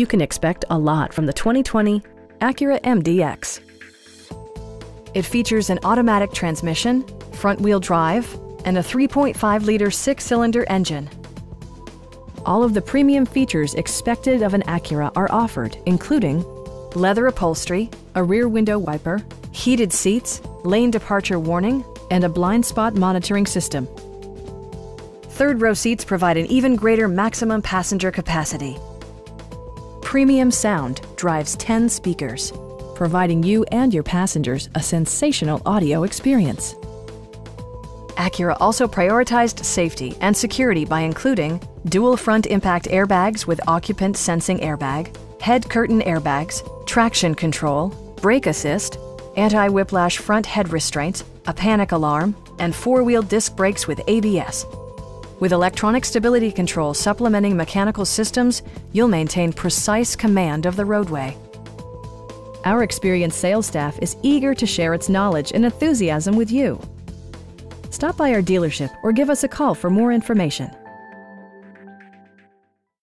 You can expect a lot from the 2020 Acura MDX. It features an automatic transmission, front-wheel drive, and a 3.5-liter six-cylinder engine. All of the premium features expected of an Acura are offered, including leather upholstery, a rear window wiper, heated seats, lane departure warning, and a blind spot monitoring system. Third-row seats provide an even greater maximum passenger capacity. Premium sound drives 10 speakers, providing you and your passengers a sensational audio experience. Acura also prioritized safety and security by including dual front impact airbags with occupant sensing airbag, head curtain airbags, traction control, brake assist, anti-whiplash front head restraints, a panic alarm, and four-wheel disc brakes with ABS. With electronic stability control supplementing mechanical systems, you'll maintain precise command of the roadway. Our experienced sales staff is eager to share its knowledge and enthusiasm with you. Stop by our dealership or give us a call for more information.